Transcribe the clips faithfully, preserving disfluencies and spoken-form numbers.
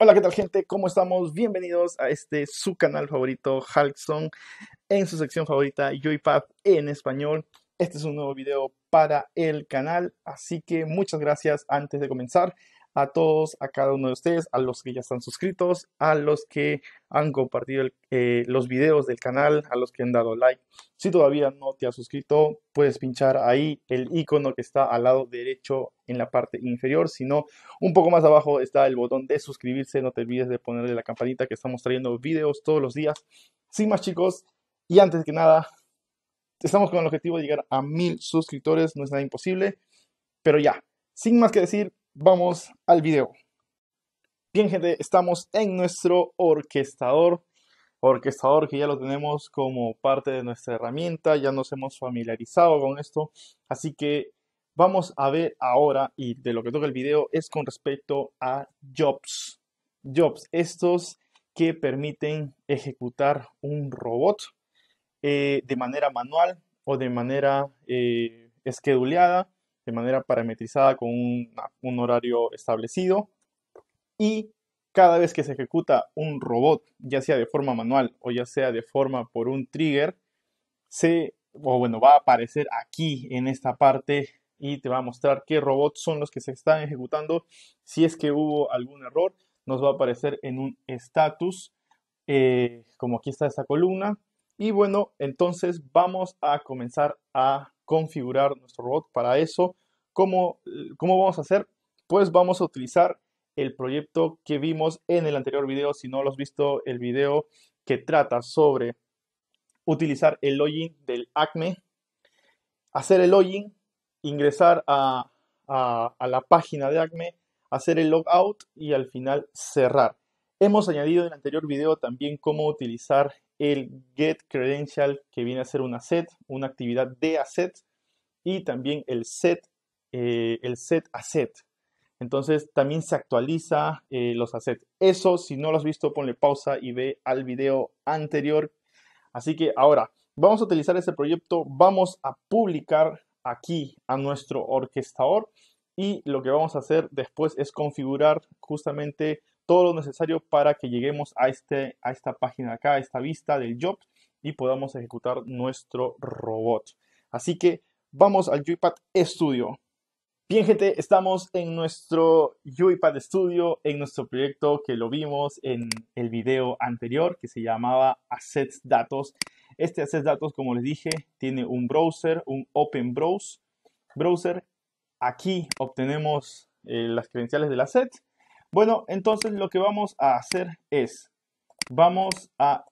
Hola, ¿qué tal, gente? ¿Cómo estamos? Bienvenidos a este, su canal favorito, Halc Zone, en su sección favorita, UiPath en español. Este es un nuevo video para el canal, así que muchas gracias antes de comenzar a todos, a cada uno de ustedes, a los que ya están suscritos, a los que han compartido el, eh, los videos del canal, a los que han dado like. Si todavía no te has suscrito, puedes pinchar ahí el icono que está al lado derecho en la parte inferior. Si no, un poco más abajo está el botón de suscribirse. No te olvides de ponerle la campanita, que estamos trayendo videos todos los días. Sin más, chicos, y antes que nada, estamos con el objetivo de llegar a mil suscriptores. No es nada imposible, pero ya, sin más que decir, vamos al video. Bien, gente, estamos en nuestro orquestador. Orquestador que ya lo tenemos como parte de nuestra herramienta. Ya nos hemos familiarizado con esto. Así que vamos a ver ahora, y de lo que toca el video, es con respecto a Jobs. Jobs, estos que permiten ejecutar un robot eh, de manera manual o de manera eh, scheduleada, de manera parametrizada con un, un horario establecido, y cada vez que se ejecuta un robot, ya sea de forma manual o ya sea de forma por un trigger, se, o bueno, va a aparecer aquí en esta parte y te va a mostrar qué robots son los que se están ejecutando. Si es que hubo algún error, nos va a aparecer en un status, eh, como aquí está esta columna. Y bueno, entonces vamos a comenzar a configurar nuestro robot. Para eso, ¿cómo, cómo vamos a hacer? Pues vamos a utilizar el proyecto que vimos en el anterior video. Si no lo has visto, el video que trata sobre utilizar el login del A C M E, hacer el login, ingresar a, a, a la página de A C M E, hacer el logout y al final cerrar. Hemos añadido en el anterior video también cómo utilizar el get credential, que viene a ser una set, una actividad de asset, y también el set, eh, el set asset. Entonces también se actualiza eh, los assets. Eso, si no lo has visto, ponle pausa y ve al video anterior. Así que ahora vamos a utilizar este proyecto, vamos a publicar aquí a nuestro orquestador, y lo que vamos a hacer después es configurar justamente todo lo necesario para que lleguemos a, este, a esta página de acá, a esta vista del job, y podamos ejecutar nuestro robot. Así que vamos al UiPath Studio. Bien, gente, estamos en nuestro UiPath Studio, en nuestro proyecto que lo vimos en el video anterior, que se llamaba Assets Datos. Este Assets Datos, como les dije, tiene un browser, un Open Browse, browser. Aquí obtenemos eh, las credenciales del asset. Bueno, entonces lo que vamos a hacer es, vamos a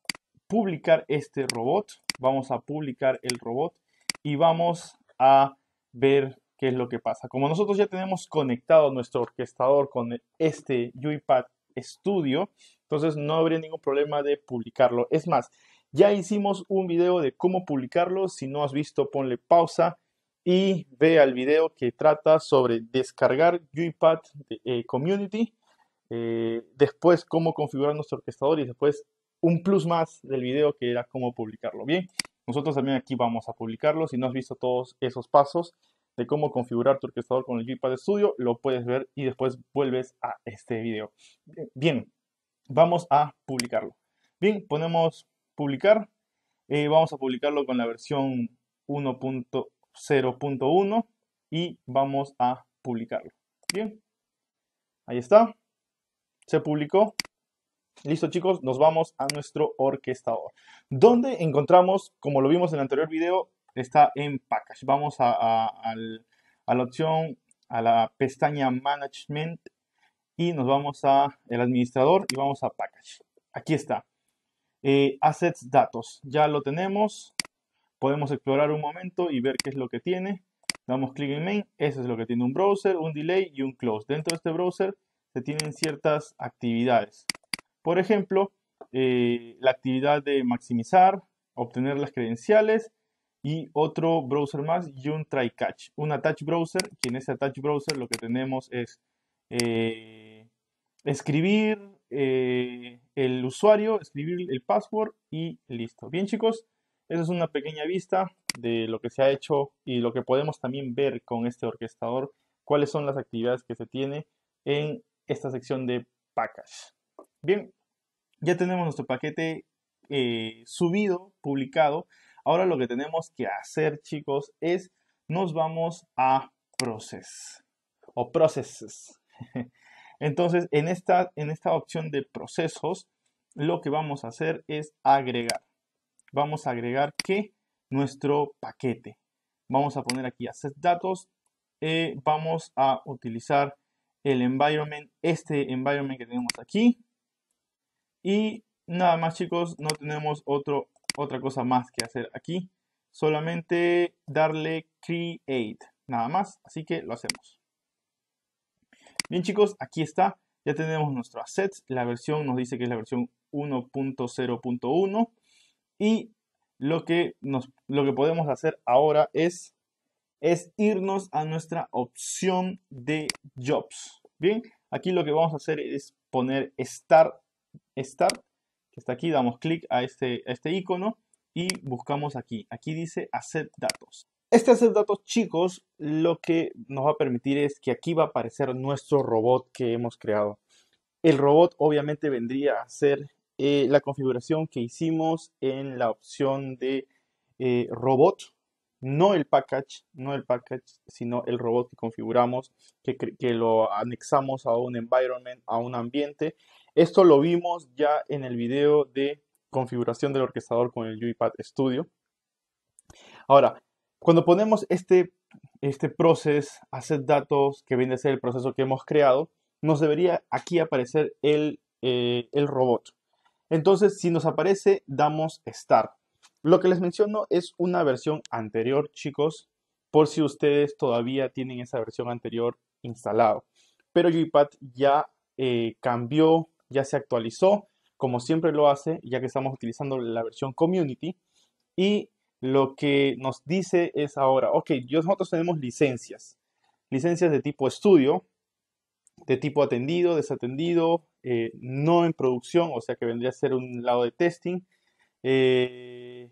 publicar este robot, vamos a publicar el robot y vamos a ver qué es lo que pasa. Como nosotros ya tenemos conectado nuestro orquestador con este UiPath Studio, entonces no habría ningún problema de publicarlo. Es más, ya hicimos un video de cómo publicarlo. Si no has visto, ponle pausa y ve al video que trata sobre descargar UiPath eh, Community. Eh, después cómo configurar nuestro orquestador, y después un plus más del video que era cómo publicarlo. Bien, nosotros también aquí vamos a publicarlo. Si no has visto todos esos pasos de cómo configurar tu orquestador con el UiPath Studio, lo puedes ver y después vuelves a este video. Bien, vamos a publicarlo. Bien, ponemos publicar. Eh, vamos a publicarlo con la versión uno punto cero punto uno y vamos a publicarlo. Bien, ahí está. Se publicó. Listo, chicos, nos vamos a nuestro orquestador. ¿Dónde encontramos? Como lo vimos en el anterior video, está en Package. Vamos a, a, a la opción, a la pestaña Management, y nos vamos a el administrador y vamos a Package. Aquí está. Eh, Assets Datos. Ya lo tenemos. Podemos explorar un momento y ver qué es lo que tiene. Damos clic en Main. Eso es lo que tiene un browser, un delay y un close. Dentro de este browser se tienen ciertas actividades. Por ejemplo, eh, la actividad de maximizar, obtener las credenciales, y otro browser más y un try catch. Un attach browser, que en ese attach browser lo que tenemos es eh, escribir eh, el usuario, escribir el password y listo. Bien, chicos, esa es una pequeña vista de lo que se ha hecho y lo que podemos también ver con este orquestador, cuáles son las actividades que se tiene en esta sección de package. Bien, ya tenemos nuestro paquete eh, subido, publicado. Ahora lo que tenemos que hacer, chicos, es nos vamos a process o processes. Entonces, en esta, en esta opción de procesos, lo que vamos a hacer es agregar. Vamos a agregar que nuestro paquete. Vamos a poner aquí Assets Datos. Eh, vamos a utilizar el environment, este environment que tenemos aquí. Y nada más, chicos, no tenemos otro, otra cosa más que hacer aquí. Solamente darle create, nada más. Así que lo hacemos. Bien, chicos, aquí está. Ya tenemos nuestro assets. La versión nos dice que es la versión uno punto cero punto uno. Y lo que, nos, lo que podemos hacer ahora es, es irnos a nuestra opción de jobs. Bien, aquí lo que vamos a hacer es poner Start, start que está aquí. Damos clic a este, a este icono y buscamos aquí. Aquí dice Asset Datos. Este Asset Datos, chicos, lo que nos va a permitir es que aquí va a aparecer nuestro robot que hemos creado. El robot obviamente vendría a ser Eh, la configuración que hicimos en la opción de eh, robot, no el package, no el package, sino el robot que configuramos, que, que lo anexamos a un environment, a un ambiente. Esto lo vimos ya en el video de configuración del orquestador con el UiPath Studio. Ahora, cuando ponemos este, este process, Asset Datos, que viene a ser el proceso que hemos creado, nos debería aquí aparecer el, eh, el robot. Entonces, si nos aparece, damos Start. Lo que les menciono es una versión anterior, chicos, por si ustedes todavía tienen esa versión anterior instalado. Pero UiPath ya eh, cambió, ya se actualizó, como siempre lo hace, ya que estamos utilizando la versión Community. Y lo que nos dice es ahora, ok, nosotros tenemos licencias. Licencias de tipo estudio, de tipo atendido, desatendido, eh, no en producción, o sea que vendría a ser un lado de testing. Eh,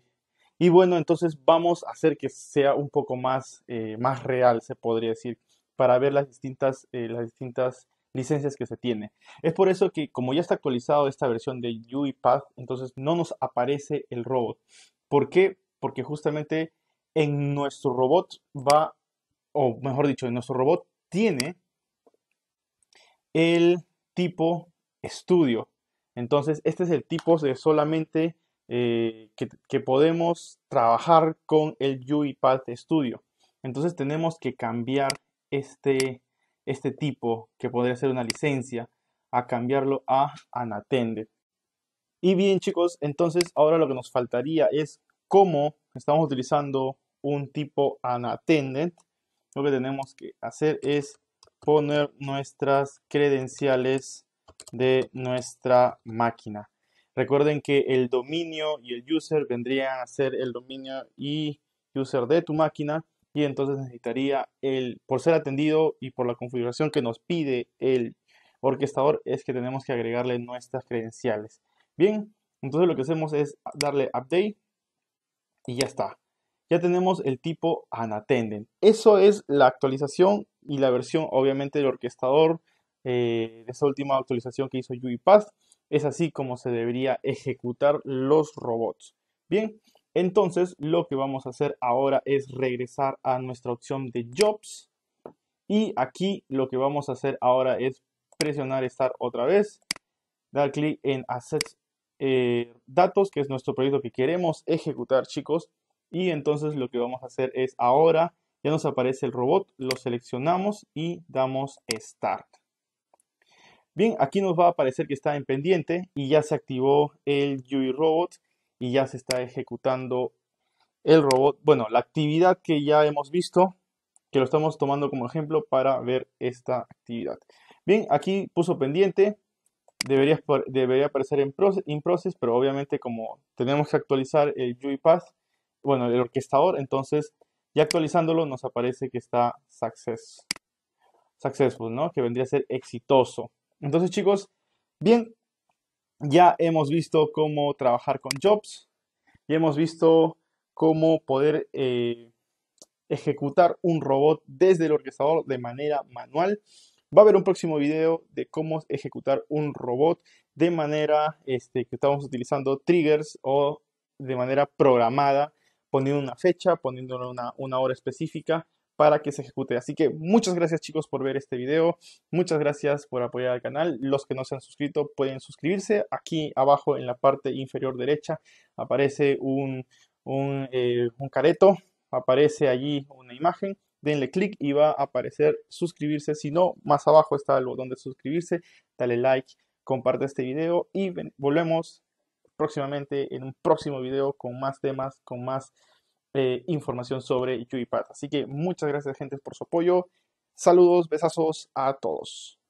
y bueno, entonces vamos a hacer que sea un poco más, eh, más real, se podría decir, para ver las distintas, eh, las distintas licencias que se tiene. Es por eso que como ya está actualizado esta versión de UiPath, entonces no nos aparece el robot. ¿Por qué? Porque justamente en nuestro robot va, o mejor dicho, en nuestro robot tiene el tipo estudio. Entonces, este es el tipo de solamente eh, que, que podemos trabajar con el UiPath Studio. Entonces, tenemos que cambiar este, este tipo, que podría ser una licencia, a cambiarlo a Unattended. Y bien, chicos, entonces, ahora lo que nos faltaría es cómo estamos utilizando un tipo Unattended. Lo que tenemos que hacer es poner nuestras credenciales de nuestra máquina. Recuerden que el dominio y el user vendrían a ser el dominio y user de tu máquina, y entonces necesitaría el, por ser atendido y por la configuración que nos pide el orquestador, es que tenemos que agregarle nuestras credenciales. Bien, entonces lo que hacemos es darle update y ya está. Ya tenemos el tipo Unattended. Eso es la actualización y la versión, obviamente, del orquestador eh, de esa última actualización que hizo UiPath. Es así como se debería ejecutar los robots. Bien, entonces lo que vamos a hacer ahora es regresar a nuestra opción de Jobs. Y aquí lo que vamos a hacer ahora es presionar Start otra vez. Dar clic en Assets eh, Datos, que es nuestro proyecto que queremos ejecutar, chicos. Y entonces lo que vamos a hacer es ahora, ya nos aparece el robot, lo seleccionamos y damos Start. Bien, aquí nos va a aparecer que está en pendiente y ya se activó el UiRobot y ya se está ejecutando el robot. Bueno, la actividad que ya hemos visto, que lo estamos tomando como ejemplo para ver esta actividad. Bien, aquí puso pendiente, debería, debería aparecer en process, in process, pero obviamente como tenemos que actualizar el UiPath, bueno, el orquestador, entonces ya actualizándolo nos aparece que está success, successful, ¿no? Que vendría a ser exitoso. Entonces, chicos, bien, ya hemos visto cómo trabajar con jobs, ya hemos visto cómo poder eh, ejecutar un robot desde el orquestador de manera manual. Va a haber un próximo video de cómo ejecutar un robot de manera este, que estamos utilizando triggers o de manera programada, poniendo una fecha, poniéndole una, una hora específica para que se ejecute. Así que muchas gracias, chicos, por ver este video. Muchas gracias por apoyar al canal. Los que no se han suscrito pueden suscribirse. Aquí abajo en la parte inferior derecha aparece un, un, eh, un careto. Aparece allí una imagen. Denle clic y va a aparecer suscribirse. Si no, más abajo está el botón de suscribirse. Dale like, comparte este video y ven, volvemos próximamente en un próximo video con más temas, con más eh, información sobre UiPath. Así que muchas gracias, gente, por su apoyo. Saludos, besazos a todos.